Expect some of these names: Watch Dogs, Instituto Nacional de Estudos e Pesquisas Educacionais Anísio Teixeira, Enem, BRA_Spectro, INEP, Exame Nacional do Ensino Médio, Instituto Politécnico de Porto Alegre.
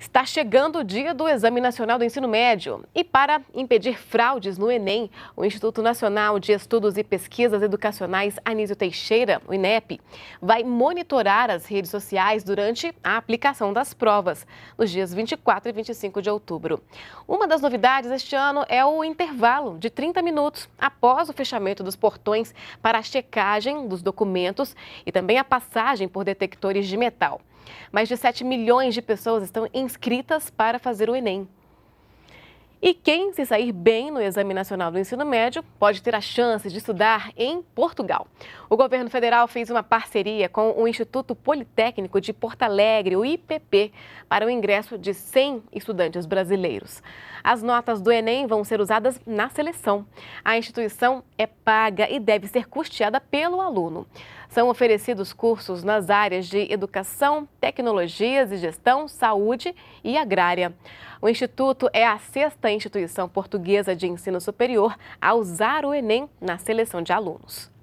Está chegando o dia do Exame Nacional do Ensino Médio e, para impedir fraudes no Enem, o Instituto Nacional de Estudos e Pesquisas Educacionais Anísio Teixeira, o INEP, vai monitorar as redes sociais durante a aplicação das provas, nos dias 24 e 25 de outubro. Uma das novidades este ano é o intervalo de 30 minutos após o fechamento dos portões para a checagem dos documentos e também a passagem por detectores de metal. Mais de 7 milhões de pessoas estão inscritas para fazer o Enem. E quem se sair bem no Exame Nacional do Ensino Médio pode ter a chance de estudar em Portugal. O governo federal fez uma parceria com o Instituto Politécnico de Porto Alegre, o IPP, para o ingresso de 100 estudantes brasileiros. As notas do Enem vão ser usadas na seleção. A instituição é paga e deve ser custeada pelo aluno. São oferecidos cursos nas áreas de educação, tecnologias e gestão, saúde e agrária. O Instituto é a sexta instituição portuguesa de ensino superior a usar o Enem na seleção de alunos.